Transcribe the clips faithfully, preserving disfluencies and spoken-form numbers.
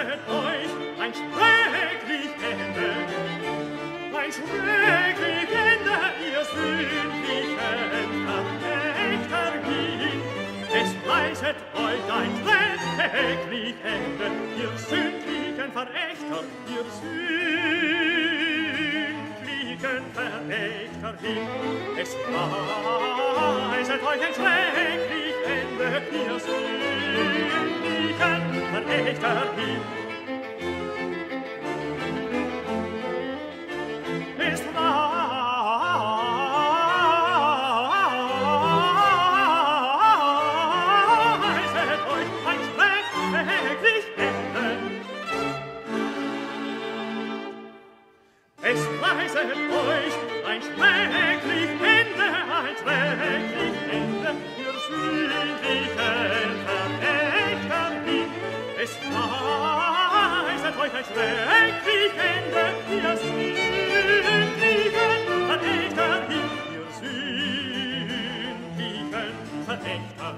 errettet euch, ein schrecklich Ende, ein schrecklich Ende, ihr sündlichen Verräter ging. Es weiset euch ein schrecklich Ende, ihr sündlichen Verräter, ihr sündlichen Verräter ging. Es weiset euch ein schrecklich Ende, ihr sündlichen Verräter hin. Es weiset euch ein schrecklich Ende. Es weiset euch ein schrecklich Ende, ein schrecklich Ende, ihr sündlichen Verräter. Es weiset euch ein schrecklich Ende, ihr sündlichen Verräter, ihr sündlichen Verräter.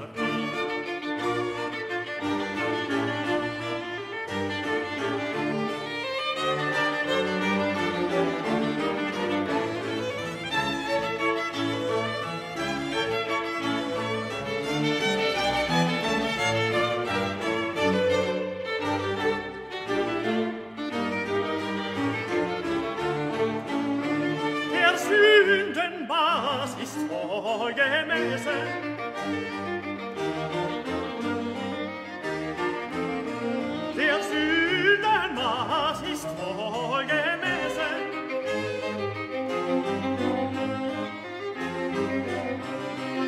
Der Sündenmaß ist voll gemessen.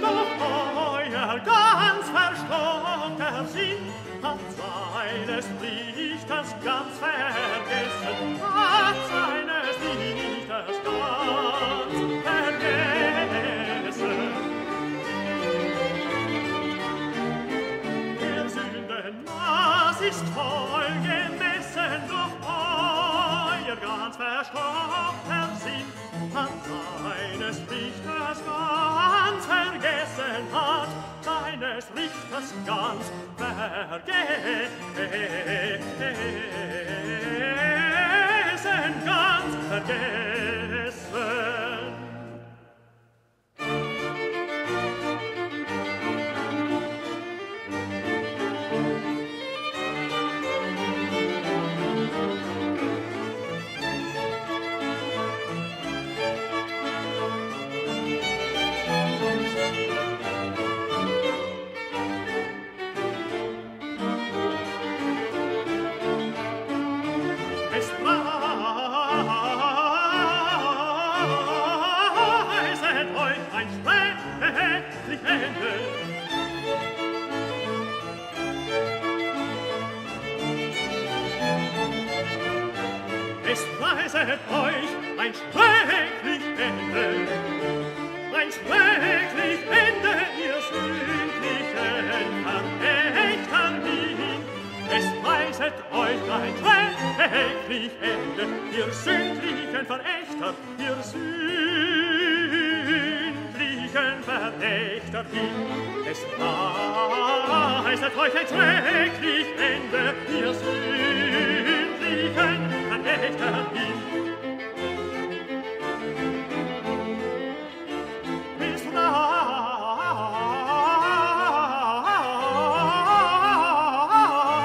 Doch euer ganz verstockter Sinn hat seines Richters ganz vergessen, hat seines Richters ganz vergessen. Ist voll gemessen, doch euer ganz verstockter Sinn hat seines Richters ganz vergessen, hat seines Richters ganz vergessen, ganz vergessen. Es weiset euch ein schrecklich Ende, ein schrecklich Ende, ihr sündlichen Verräter hin. Es weiset euch ein schrecklich Ende, ihr sündlichen Verräter, ihr sündlichen Verräter hin. Es weiset euch ein schrecklich Ende, ihr sündlichen Verräter hin. Es weiset euch ein schrecklich Ende.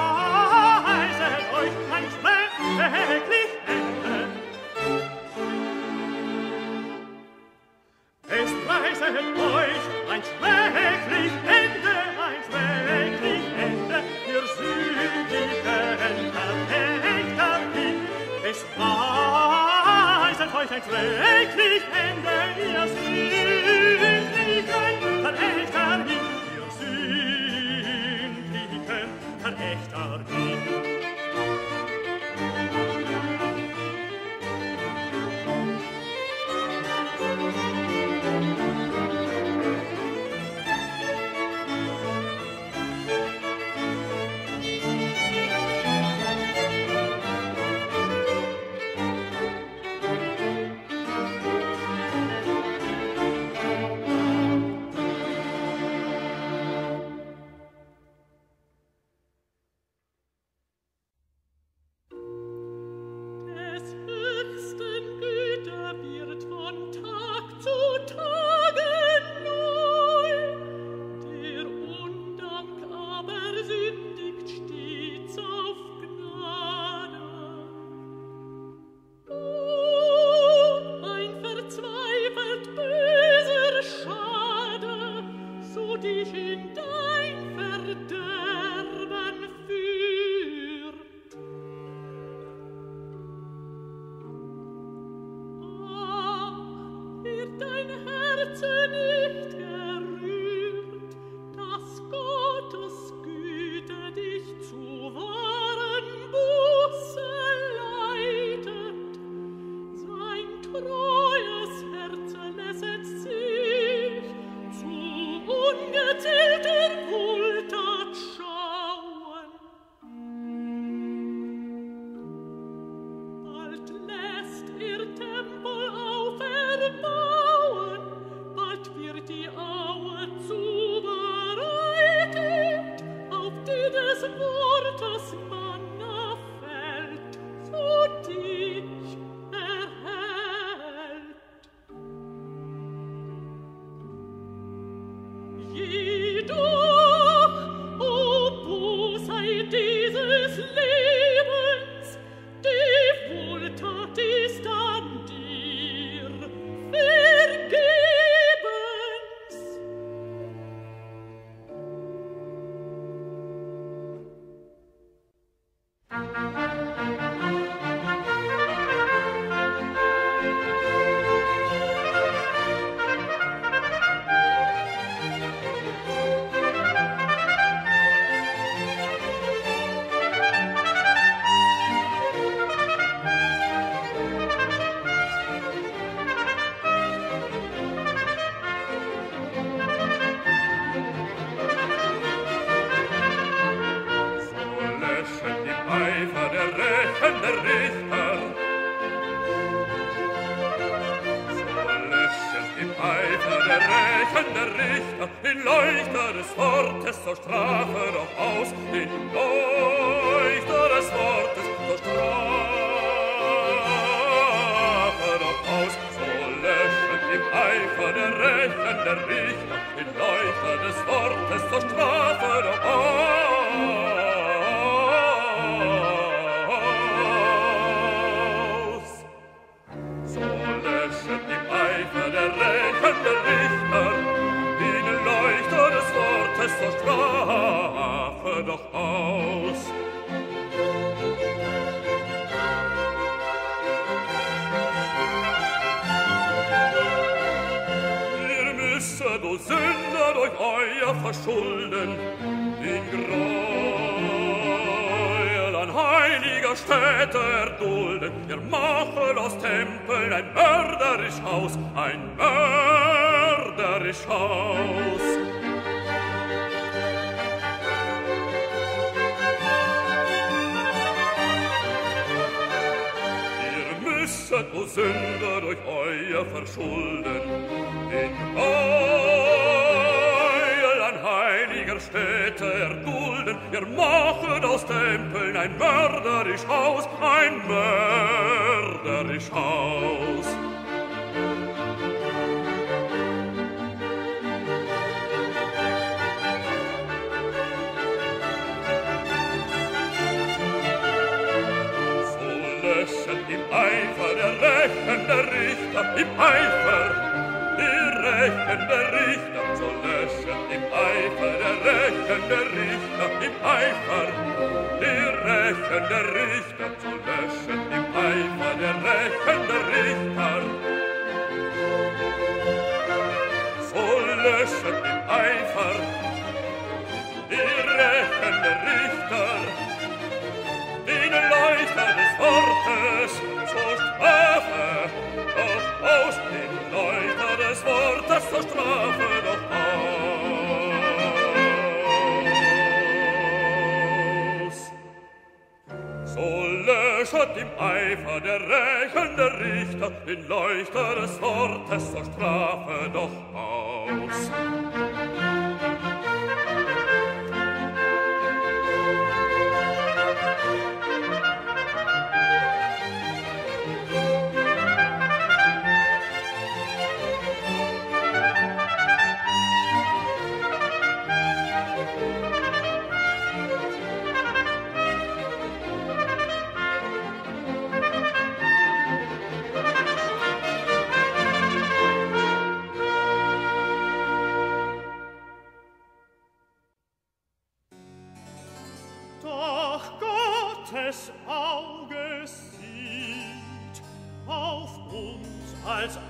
Es weiset euch ein schrecklich Ende, ein schrecklich Ende, ihr sündlichen Verräter hin. Es weiset euch ein schrecklich Ende, ihr sündlichen Verräter hin, ihr sündlichen Verräter hin. Als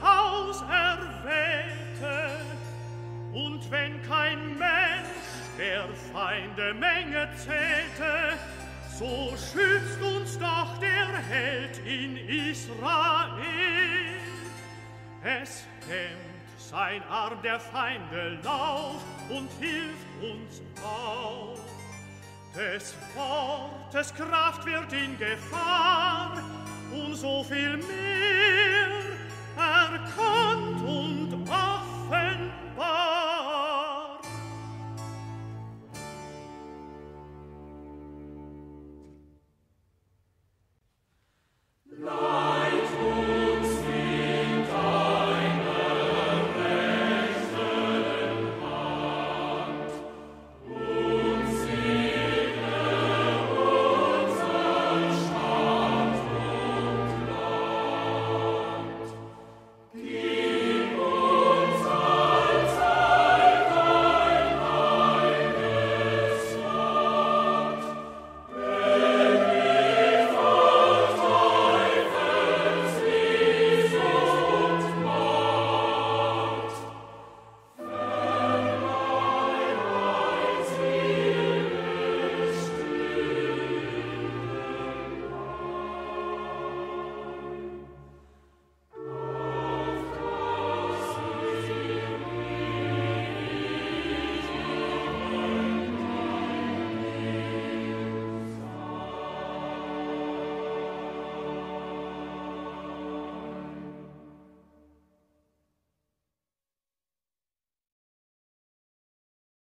auserwählt Städte, und wenn kein Mensch der Feinde Menge zählte, so schützt uns doch der Held in Israel. Es hemmt sein Arm der Feinde Lauf und hilft uns auf. Des Wortes Kraft wird in Gefahr, und so viel mehr